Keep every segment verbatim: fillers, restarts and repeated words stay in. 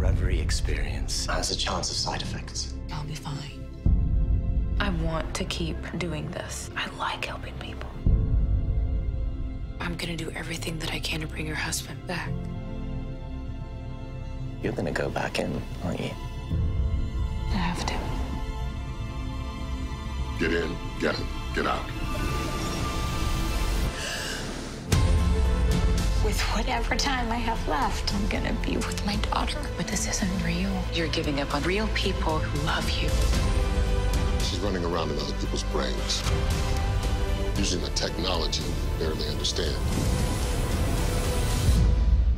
Reverie experience has a chance of side effects. I'll be fine. I want to keep doing this. I like helping people. I'm gonna do everything that I can to bring your husband back. You're gonna go back in, aren't you? I have to. Get in, get it, get out. With whatever time I have left, I'm gonna be with my daughter. But this isn't real. You're giving up on real people who love you. She's running around in other people's brains, using a technology we barely understand.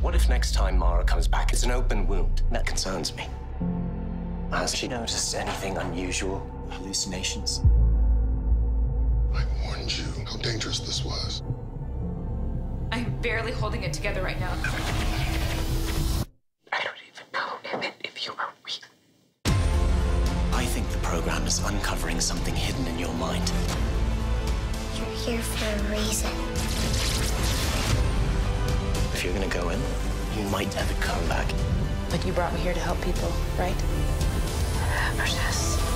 What if next time Mara comes back, it's an open wound? That concerns me. Has she noticed anything unusual? Hallucinations? I warned you how dangerous this was. I'm barely holding it together right now. I don't even know, Emmett, if you are real. I think the program is uncovering something hidden in your mind. You're here for a reason. If you're gonna go in, you might ever come back. But you brought me here to help people, right? Process.